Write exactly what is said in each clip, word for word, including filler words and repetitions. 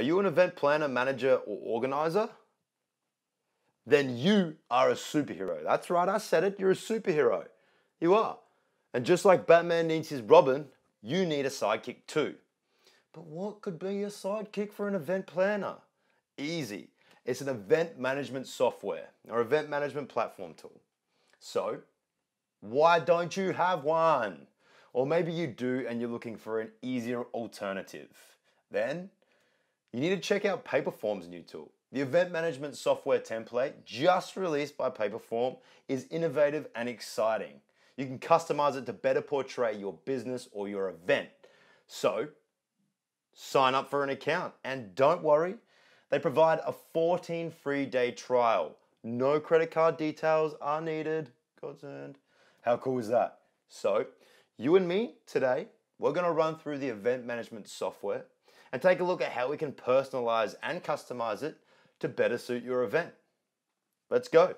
Are you an event planner, manager, or organizer? Then you are a superhero. That's right, I said it, you're a superhero. You are. And just like Batman needs his Robin, you need a sidekick too. But what could be a sidekick for an event planner? Easy. It's an event management software or event management platform tool. So why don't you have one? Or maybe you do and you're looking for an easier alternative. Then you need to check out Paperform's new tool. The event management software template just released by Paperform is innovative and exciting. You can customize it to better portray your business or your event. So sign up for an account and don't worry, they provide a fourteen free day trial. No credit card details are needed. Concerned. How cool is that? So you and me today, we're gonna run through the event management software and take a look at how we can personalize and customize it to better suit your event. Let's go.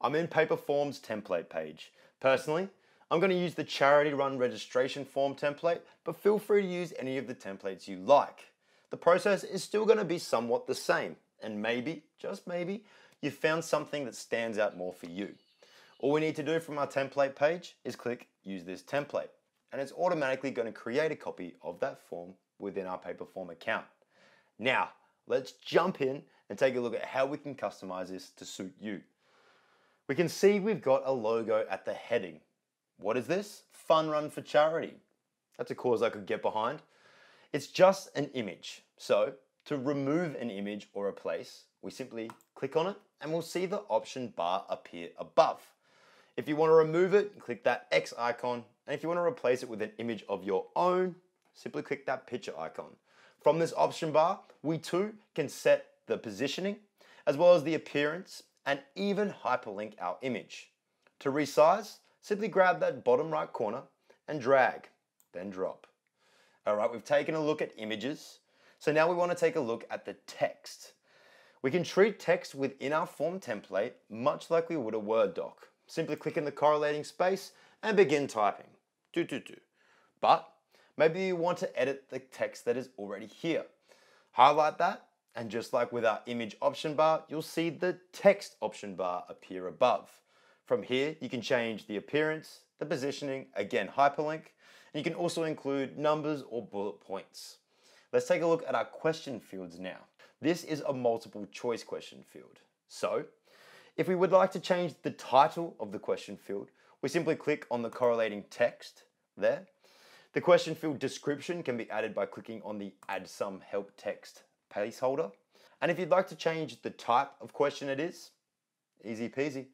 I'm in Paperform's template page. Personally, I'm gonna use the charity run registration form template, but feel free to use any of the templates you like. The process is still gonna be somewhat the same, and maybe, just maybe, you've found something that stands out more for you. All we need to do from our template page is click Use This Template, and it's automatically gonna create a copy of that form within our Paperform account. Now, let's jump in and take a look at how we can customize this to suit you. We can see we've got a logo at the heading. What is this? Fun Run for Charity. That's a cause I could get behind. It's just an image. So to remove an image or a place, we simply click on it and we'll see the option bar appear above. If you want to remove it, click that X icon. And if you want to replace it with an image of your own, simply click that picture icon. From this option bar, we too can set the positioning as well as the appearance and even hyperlink our image. To resize, simply grab that bottom right corner and drag, then drop. All right, we've taken a look at images. So now we want to take a look at the text. We can treat text within our form template much like we would a Word doc. Simply click in the correlating space and begin typing. Do, do, do. But maybe you want to edit the text that is already here. Highlight that, and just like with our image option bar, you'll see the text option bar appear above. From here, you can change the appearance, the positioning, again, hyperlink, and you can also include numbers or bullet points. Let's take a look at our question fields now. This is a multiple choice question field. So if we would like to change the title of the question field, we simply click on the correlating text there. The question field description can be added by clicking on the Add Some Help Text placeholder. And if you'd like to change the type of question it is, easy peasy,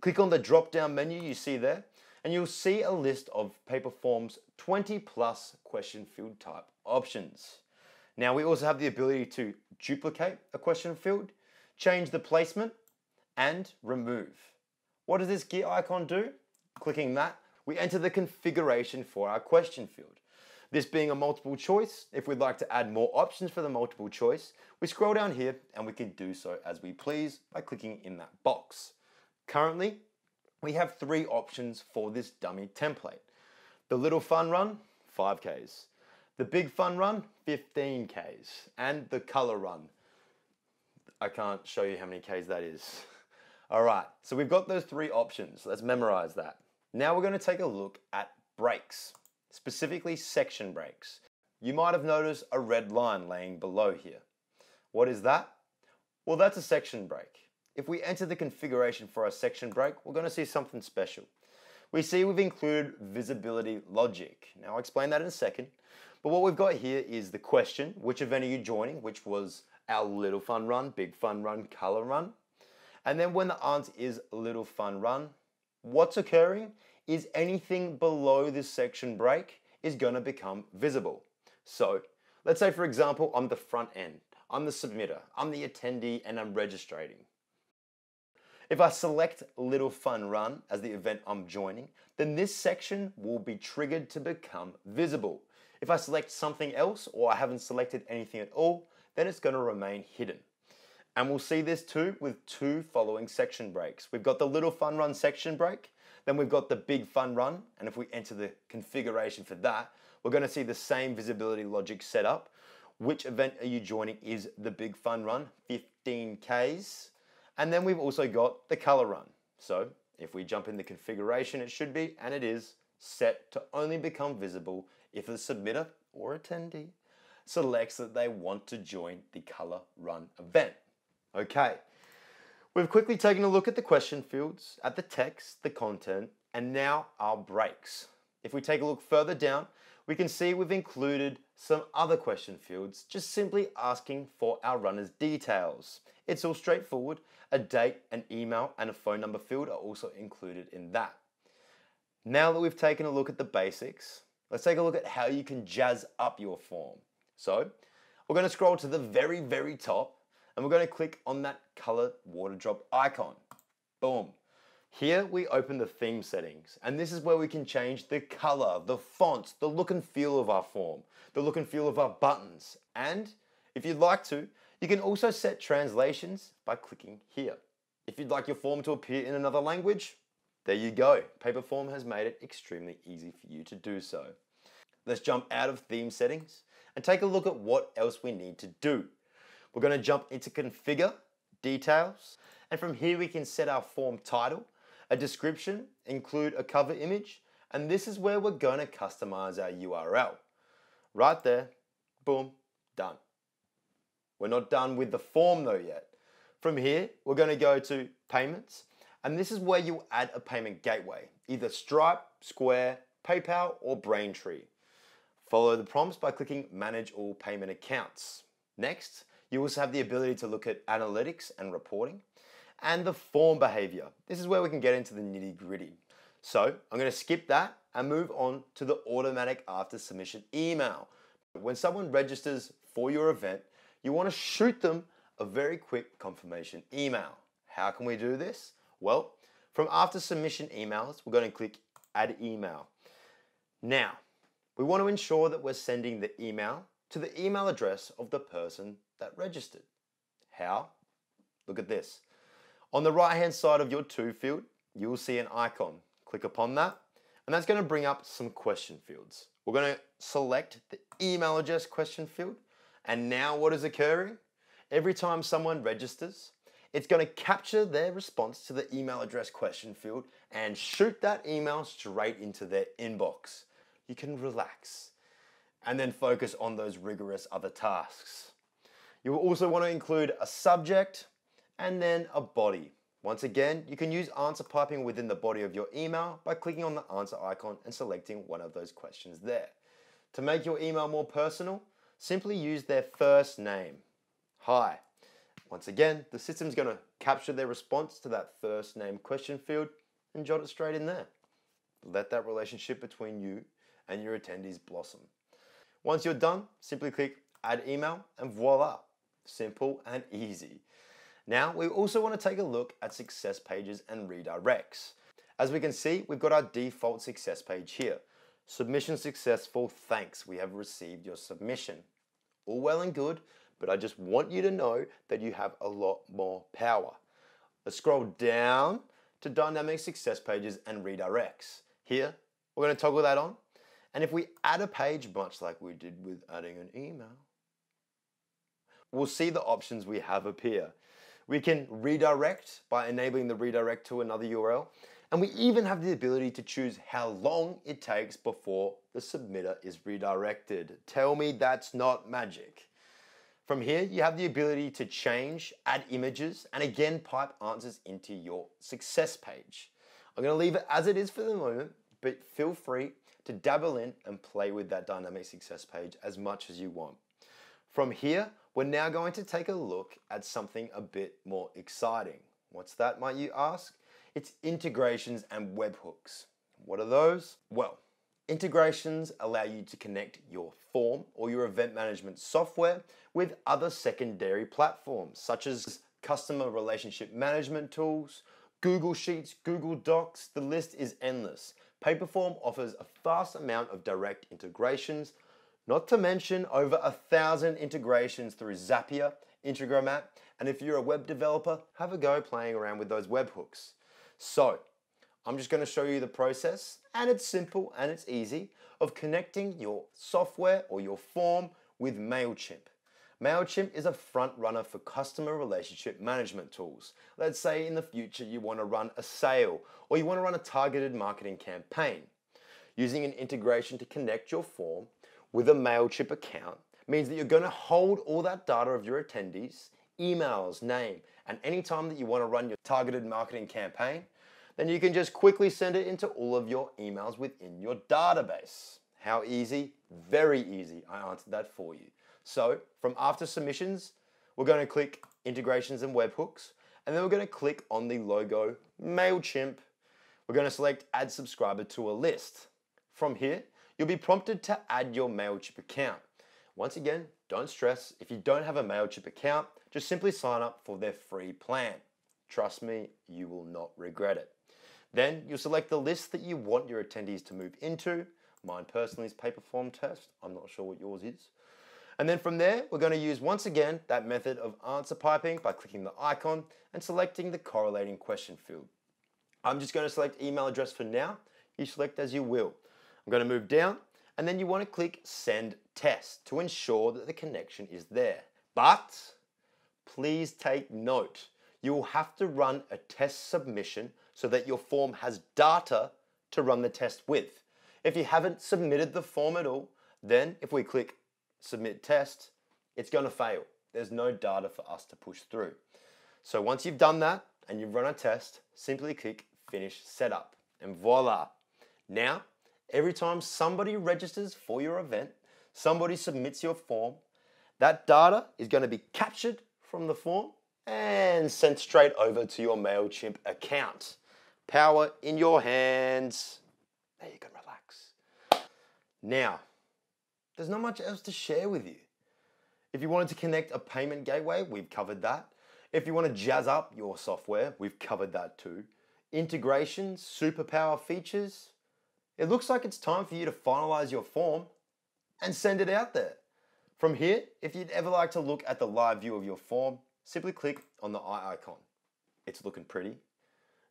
click on the drop-down menu you see there, and you'll see a list of Paperform's twenty plus question field type options. Now, we also have the ability to duplicate a question field, change the placement, and remove. What does this gear icon do? Clicking that, we enter the configuration for our question field. This being a multiple choice, if we'd like to add more options for the multiple choice, we scroll down here and we can do so as we please by clicking in that box. Currently, we have three options for this dummy template. The little fun run, five Ks. The big fun run, fifteen Ks. And the color run. I can't show you how many Ks that is. All right, so we've got those three options. Let's memorize that. Now we're gonna take a look at breaks, specifically section breaks. You might have noticed a red line laying below here. What is that? Well, that's a section break. If we enter the configuration for our section break, we're gonna see something special. We see we've included visibility logic. Now I'll explain that in a second, but what we've got here is the question, which event are you joining, which was our little fun run, big fun run, color run. And then when the answer is little fun run, what's occurring is anything below this section break is gonna become visible. So let's say, for example, I'm the front end, I'm the submitter, I'm the attendee, and I'm registrating. If I select little fun run as the event I'm joining, then this section will be triggered to become visible. If I select something else or I haven't selected anything at all, then it's gonna remain hidden. And we'll see this too with two following section breaks. We've got the little fun run section break, then we've got the big fun run, and if we enter the configuration for that, we're gonna see the same visibility logic set up Which event are you joining is the big fun run, fifteen Ks. And then we've also got the color run. So if we jump in the configuration, it should be, and it is, set to only become visible if the submitter or attendee selects that they want to join the color run event. Okay, we've quickly taken a look at the question fields, at the text, the content, and now our breaks. If we take a look further down, we can see we've included some other question fields, just simply asking for our runner's details. It's all straightforward. A date, an email, and a phone number field are also included in that. Now that we've taken a look at the basics, let's take a look at how you can jazz up your form. So we're going to scroll to the very, very top, and we're going to click on that color water drop icon. Boom. Here we open the theme settings, and this is where we can change the color, the fonts, the look and feel of our form, the look and feel of our buttons. And if you'd like to, you can also set translations by clicking here. If you'd like your form to appear in another language, there you go. Paperform has made it extremely easy for you to do so. Let's jump out of theme settings and take a look at what else we need to do. We're going to jump into configure, details, and from here we can set our form title, a description, include a cover image, and this is where we're going to customize our U R L. Right there, boom, done. We're not done with the form though yet. From here, we're going to go to payments, and this is where you add a payment gateway, either Stripe, Square, PayPal, or Braintree. Follow the prompts by clicking manage all payment accounts. Next, you also have the ability to look at analytics and reporting, and the form behavior. This is where we can get into the nitty gritty. So I'm going to skip that and move on to the automatic after submission email. When someone registers for your event, you want to shoot them a very quick confirmation email. How can we do this? Well, from after submission emails, we're going to click add email. Now, we want to ensure that we're sending the email to the email address of the person that registered. How? Look at this. On the right hand side of your to field, you'll see an icon. Click upon that, and that's going to bring up some question fields. We're going to select the email address question field, and now what is occurring? Every time someone registers, it's going to capture their response to the email address question field and shoot that email straight into their inbox. You can relax and then focus on those rigorous other tasks. You will also want to include a subject, and then a body. Once again, you can use answer piping within the body of your email by clicking on the answer icon and selecting one of those questions there. To make your email more personal, simply use their first name. Hi. Once again, the system's going to capture their response to that first name question field and jot it straight in there. Let that relationship between you and your attendees blossom. Once you're done, simply click add email and voila. Simple and easy. Now, we also want to take a look at success pages and redirects. As we can see, we've got our default success page here. Submission successful, thanks, we have received your submission. All well and good, but I just want you to know that you have a lot more power. Let's scroll down to dynamic success pages and redirects. Here, we're going to toggle that on. And if we add a page, much like we did with adding an email, we'll see the options we have appear. We can redirect by enabling the redirect to another U R L. And we even have the ability to choose how long it takes before the submitter is redirected. Tell me that's not magic. From here, you have the ability to change, add images, and again, pipe answers into your success page. I'm going to leave it as it is for the moment, but feel free to dabble in and play with that dynamic success page as much as you want. From here, we're now going to take a look at something a bit more exciting. What's that, might you ask? It's integrations and webhooks. What are those? Well, integrations allow you to connect your form or your event management software with other secondary platforms, such as customer relationship management tools, Google Sheets, Google Docs, the list is endless. Paperform offers a vast amount of direct integrations, not to mention over a thousand integrations through Zapier, Integromat, and if you're a web developer, have a go playing around with those webhooks. So, I'm just going to show you the process, and it's simple and it's easy, of connecting your software or your form with Mailchimp. Mailchimp is a front runner for customer relationship management tools. Let's say in the future you want to run a sale or you want to run a targeted marketing campaign. Using an integration to connect your form with a Mailchimp account means that you're going to hold all that data of your attendees, emails, name, and any time that you want to run your targeted marketing campaign, then you can just quickly send it into all of your emails within your database. How easy? Very easy. I answered that for you. So from after submissions, we're going to click integrations and webhooks, and then we're going to click on the logo Mailchimp. We're going to select add subscriber to a list. From here, you'll be prompted to add your Mailchimp account. Once again, don't stress. If you don't have a Mailchimp account, just simply sign up for their free plan. Trust me, you will not regret it. Then you'll select the list that you want your attendees to move into. Mine personally is Paperform test. I'm not sure what yours is. And then from there, we're going to use, once again, that method of answer piping by clicking the icon and selecting the correlating question field. I'm just going to select email address for now. You select as you will. I'm going to move down, and then you want to click send test to ensure that the connection is there. But please take note, you will have to run a test submission so that your form has data to run the test with. If you haven't submitted the form at all, then if we click submit test, it's going to fail. There's no data for us to push through. So once you've done that and you've run a test, simply click finish setup and voila. Now, every time somebody registers for your event, somebody submits your form, that data is going to be captured from the form and sent straight over to your Mailchimp account. Power in your hands. There you can relax. Now, there's not much else to share with you. If you wanted to connect a payment gateway, we've covered that. If you want to jazz up your software, we've covered that too. Integrations, superpower features. It looks like it's time for you to finalize your form and send it out there. From here, if you'd ever like to look at the live view of your form, simply click on the eye icon. It's looking pretty.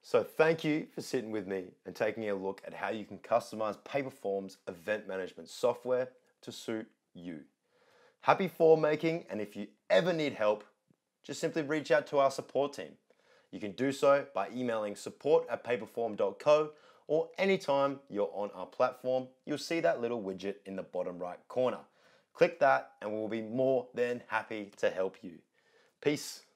So thank you for sitting with me and taking a look at how you can customize Paperform's event management software to suit you. Happy form making, and if you ever need help, just simply reach out to our support team. You can do so by emailing support at paperform dot co, or anytime you're on our platform, you'll see that little widget in the bottom right corner. Click that and we'll be more than happy to help you. Peace.